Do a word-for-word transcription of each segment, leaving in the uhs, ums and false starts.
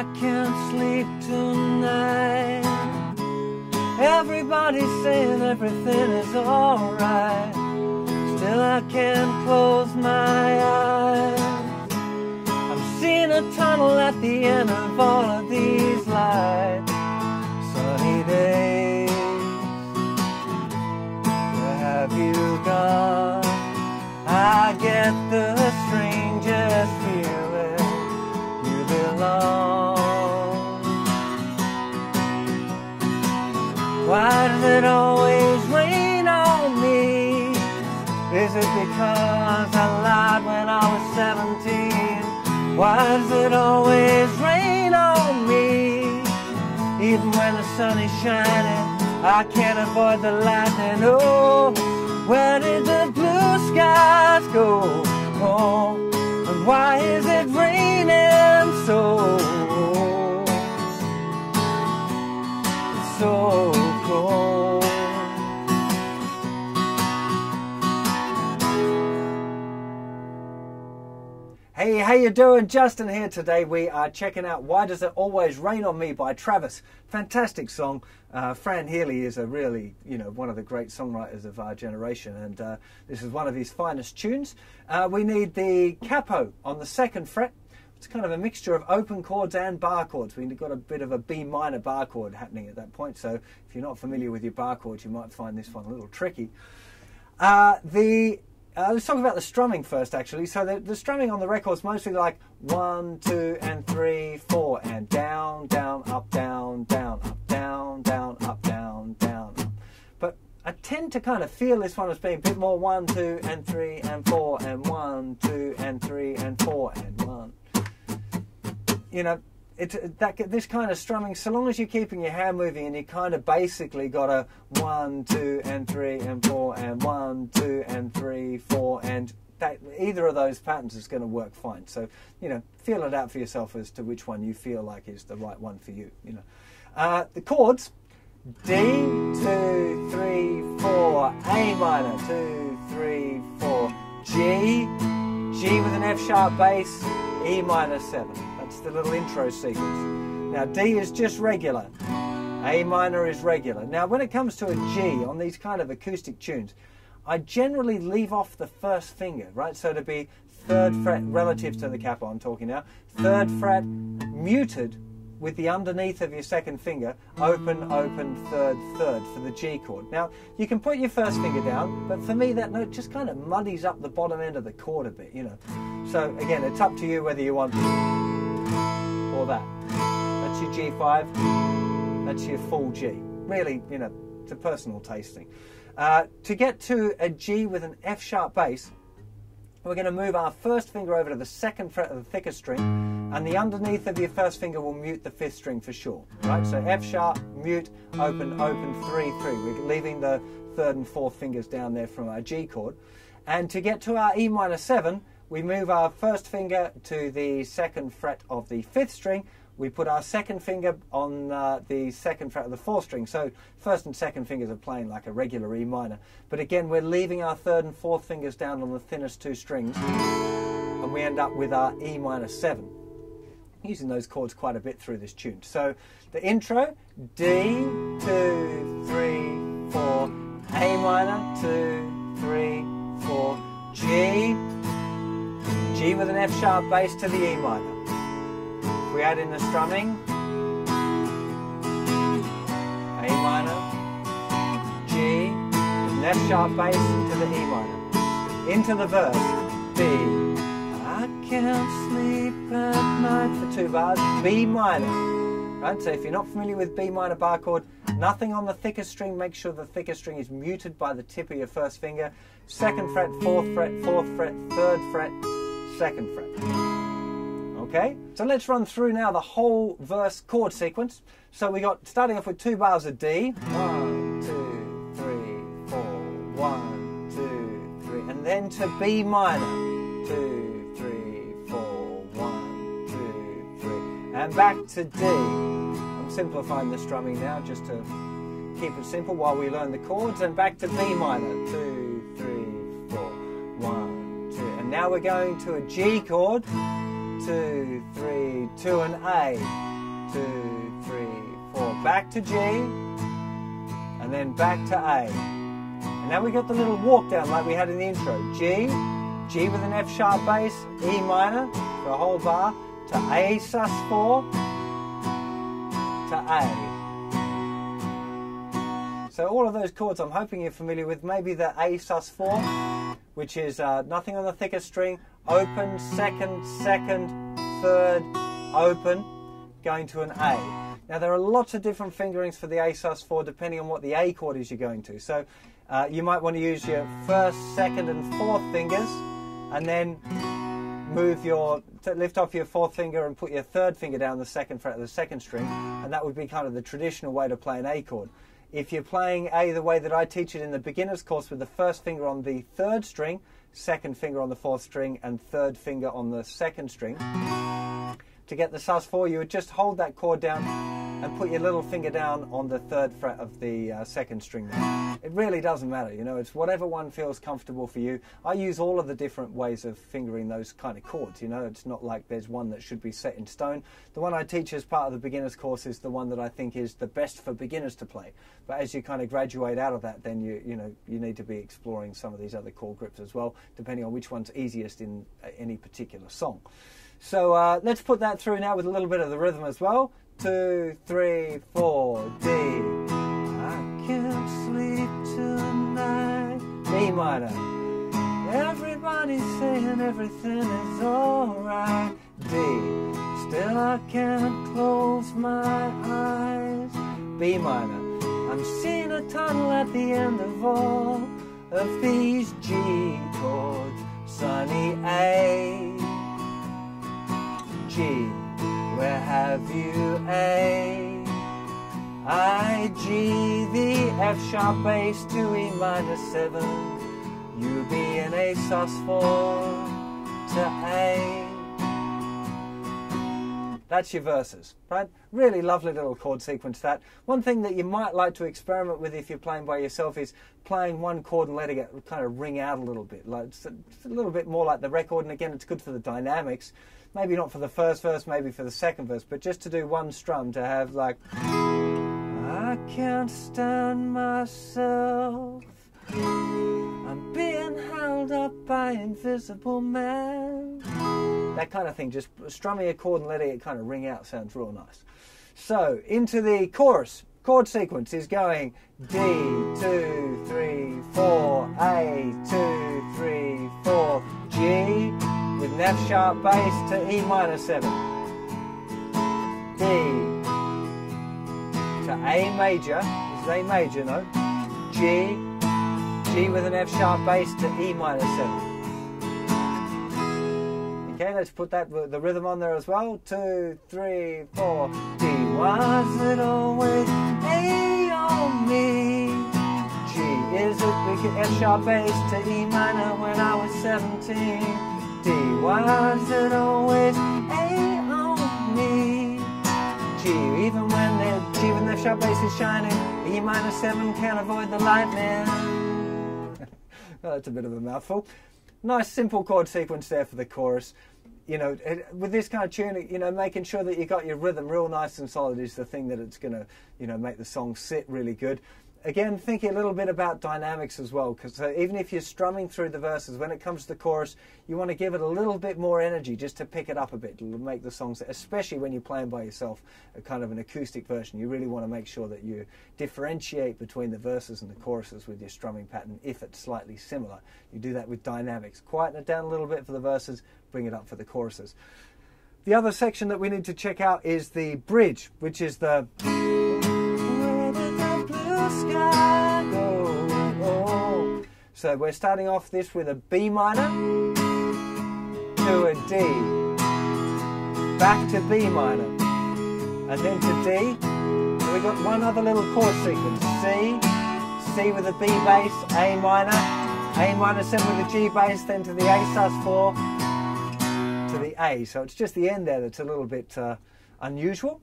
I can't sleep tonight. Everybody's saying everything is alright. Still I can't close my eyes. I'm seeing a tunnel at the end of all of these lights. Sunny days, where have you gone? I get the strangest feeling you belong. Why does it always rain on me? Is it because I lied when I was seventeen? Why does it always rain on me? Even when the sun is shining, I can't avoid the lightning. Oh, where did the blue skies go? Oh, and why is it raining so, so cold? Hey, how you doing? Justin here. Today we are checking out Why Does It Always Rain On Me by Travis. Fantastic song. Uh, Fran Healy is a really, you know, one of the great songwriters of our generation, and uh, this is one of his finest tunes. Uh, we need the capo on the second fret. It's kind of a mixture of open chords and bar chords. We've got a bit of a B minor bar chord happening at that point, so if you're not familiar with your bar chords, you might find this one a little tricky. Uh, the Uh, let's talk about the strumming first, actually. So the, the strumming on the record's mostly like one, two, and three, four, and down, down, up, down, down, up, down, down, up, down, down, up. But I tend to kind of feel this one as being a bit more one, two, and three, and four, and one, two, and three, and four, and one. You know, it's that this kind of strumming, so long as you're keeping your hand moving, and you kind of basically got a one, two, and three, and four, and one, two, and three, four, and that, either of those patterns is going to work fine. So, you know, feel it out for yourself as to which one you feel like is the right one for you. You know, uh, the chords: D, two, three, four, A minor, two, three, four, G, G with an F sharp bass, E minor seven. It's the little intro sequence. Now D is just regular, A minor is regular. Now when it comes to a G on these kind of acoustic tunes, I generally leave off the first finger, right? So to be third fret relative to the capo I'm talking now, third fret muted with the underneath of your second finger, open, open, third, third for the G chord. Now you can put your first finger down, but for me that note just kind of muddies up the bottom end of the chord a bit, you know. So again, it's up to you whether you want to or that. That's your G five, that's your full G. Really, you know, it's a personal taste thing. Uh, to get to a G with an F sharp bass, we're going to move our first finger over to the second fret of the thicker string, and the underneath of your first finger will mute the fifth string for sure. Right? So F sharp, mute, open, open, three, three. We're leaving the third and fourth fingers down there from our G chord. And to get to our E minor seven, we move our first finger to the second fret of the fifth string. We put our second finger on uh, the second fret of the fourth string. So first and second fingers are playing like a regular E minor. But again, we're leaving our third and fourth fingers down on the thinnest two strings. And we end up with our E minor seven. I'm using those chords quite a bit through this tune. So the intro, D, two, three, four, A minor, two, three, four, G, G with an F sharp bass to the E minor. If we add in the strumming, A minor, G, with an F sharp bass to the E minor. Into the verse, B. I can't sleep at night for two bars, B minor. Right? So if you're not familiar with B minor bar chord, nothing on the thicker string, make sure the thicker string is muted by the tip of your first finger. Second fret, fourth fret, fourth fret, third fret, second fret. Okay, so let's run through now the whole verse chord sequence. So we got, starting off with two bars of D. One, two, three, four, one, two, three, and then to B minor. Two, three, four, one, two, three, and back to D. I'm simplifying the strumming now just to keep it simple while we learn the chords, and back to B minor. Two, three, four, one, two, and now we're going to a G chord. two, three, two, and A, two, three, four, back to G, and then back to A. And now we got the little walk down like we had in the intro. G, G with an F sharp bass, E minor for a whole bar, to A sus four, to A. So all of those chords I'm hoping you're familiar with, maybe the A sus four, which is uh, nothing on the thicker string, open, second, second, third, open, going to an A. Now there are lots of different fingerings for the A sus four depending on what the A chord is you're going to. So uh, you might want to use your first, second and fourth fingers and then move your, lift off your fourth finger and put your third finger down the second fret of the second string, and that would be kind of the traditional way to play an A chord. If you're playing A the way that I teach it in the beginner's course with the first finger on the third string, second finger on the fourth string and third finger on the second string, to get the sus four you would just hold that chord down and put your little finger down on the third fret of the uh, second string there. It really doesn't matter, you know, it's whatever one feels comfortable for you. I use all of the different ways of fingering those kind of chords, you know, it's not like there's one that should be set in stone. The one I teach as part of the beginner's course is the one that I think is the best for beginners to play. But as you kind of graduate out of that, then you, you know, you need to be exploring some of these other chord groups as well, depending on which one's easiest in any particular song. So uh, let's put that through now with a little bit of the rhythm as well. Two, three, four, D. I can't sleep tonight. D minor. Everybody's saying everything is alright. D. Still I can't close my eyes. B minor. I'm seeing a tunnel at the end of all of these G chords. Sunny A. G. Where have you A, I, G, the F sharp bass to E minor seven, U, B and A sus four to A. That's your verses, right? Really lovely little chord sequence that. One thing that you might like to experiment with if you're playing by yourself is playing one chord and letting it kind of ring out a little bit. Like, it's a, it's a little bit more like the record, and again it's good for the dynamics. Maybe not for the first verse, maybe for the second verse, but just to do one strum, to have like, I can't stand myself, I'm being held up by invisible man. That kind of thing, just strumming a chord and letting it kind of ring out sounds real nice. So, into the chorus. Chord sequence is going D, two, three, four, A, two, three, four, G, with an F sharp bass to E minor seven, D to A major, this is A major note, G, G with an F sharp bass to E minor seven. Okay, let's put that the rhythm on there as well. Two, three, four, D. Was it always A on me? G is a big F sharp bass to E minor when I was seventeen. D, why is it always A on me? G, even when the G when the sharp bass is shining, E minor seven can't avoid the lightning. Well, that's a bit of a mouthful. Nice simple chord sequence there for the chorus. You know, it, with this kind of tune, you know, making sure that you got your rhythm real nice and solid is the thing that it's gonna, you know, make the song sit really good. Again, thinking a little bit about dynamics as well, because so even if you're strumming through the verses, when it comes to the chorus, you want to give it a little bit more energy just to pick it up a bit, to make the songs, especially when you're playing by yourself, a kind of an acoustic version. You really want to make sure that you differentiate between the verses and the choruses with your strumming pattern if it's slightly similar. You do that with dynamics. Quieten it down a little bit for the verses, bring it up for the choruses. The other section that we need to check out is the bridge, which is the... So we're starting off this with a B minor to a D, back to B minor, and then to D. And we've got one other little chord sequence, C, C with a B bass, A minor, A minor seven with a G bass, then to the A sus four, to the A. So it's just the end there that's a little bit uh, unusual.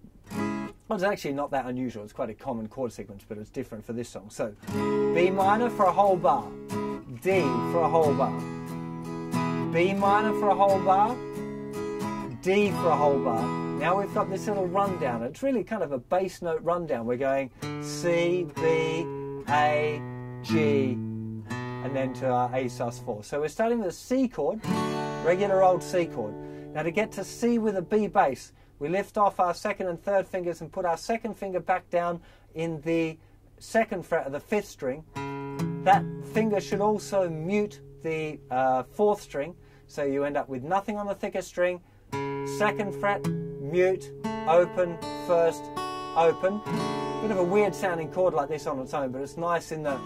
Well, it's actually not that unusual, it's quite a common chord sequence, but it's different for this song. So, B minor for a whole bar, D for a whole bar, B minor for a whole bar, D D for a whole bar. Now we've got this little rundown. It's really kind of a bass note rundown. We're going C, B, A, G, and then to our A sus four. So we're starting with a C chord, regular old C chord. Now to get to C with a B bass, we lift off our second and third fingers and put our second finger back down in the second fret of the fifth string. That finger should also mute the uh, fourth string, so you end up with nothing on the thicker string. Second fret, mute, open, first, open. Bit of a weird sounding chord like this on its own, but it's nice in the...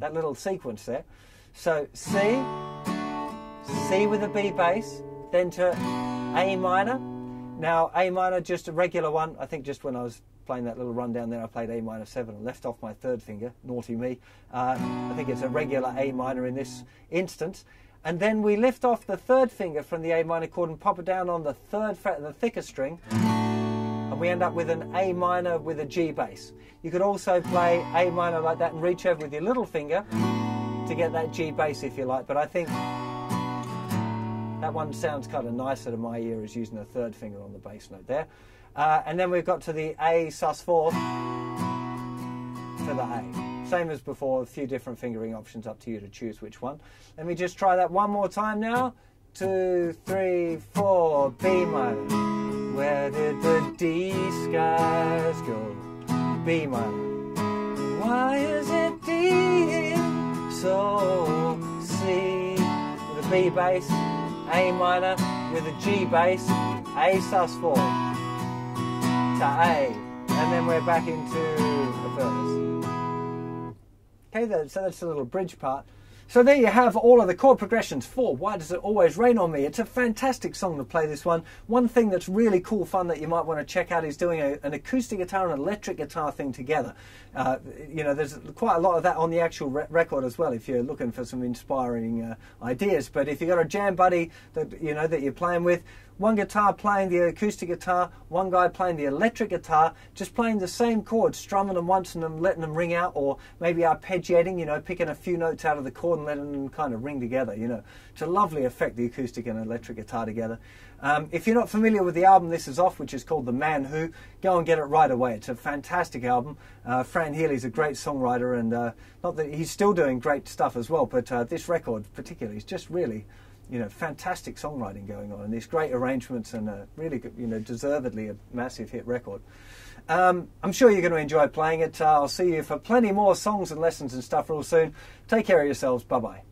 that little sequence there. So C, C with a B bass, then to A minor. Now A minor, just a regular one. I think just when I was playing that little rundown there, I played A minor seven and left off my third finger, naughty me. Uh, I think it's a regular A minor in this instance. And then we lift off the third finger from the A minor chord and pop it down on the third fret of the thicker string, and we end up with an A minor with a G bass. You could also play A minor like that and reach over with your little finger to get that G bass if you like, but I think that one sounds kind of nicer to my ear as using the third finger on the bass note there. Uh, and then we've got to the A sus four to the A. Same as before, a few different fingering options, up to you to choose which one. Let me just try that one more time now. Two, three, four, B minor. Where did the D skies go? B minor. Why is it D so C? With a B bass, A minor with a G bass, A sus four. A, and then we're back into the verse. Okay, then, so that's the little bridge part. So there you have all of the chord progressions for Why Does It Always Rain On Me. It's a fantastic song to play, this one. One thing that's really cool fun that you might want to check out is doing a, an acoustic guitar and electric guitar thing together. Uh, you know, there's quite a lot of that on the actual re record as well if you're looking for some inspiring uh, ideas. But if you've got a jam buddy that, you know, that you're playing with, one guitar playing the acoustic guitar, one guy playing the electric guitar, just playing the same chords, strumming them once and then letting them ring out, or maybe arpeggiating, you know, picking a few notes out of the chord and letting them kind of ring together, you know. It's a lovely effect, the acoustic and electric guitar together. Um, if you're not familiar with the album This Is Off, which is called The Man Who, go and get it right away. It's a fantastic album. Uh, Fran Healy's a great songwriter, and uh, not that he's still doing great stuff as well, but uh, this record particularly is just really... you know, fantastic songwriting going on, and these great arrangements, and a really good, you know, deservedly a massive hit record. Um, I'm sure you're going to enjoy playing it. Uh, I'll see you for plenty more songs and lessons and stuff real soon. Take care of yourselves. Bye-bye.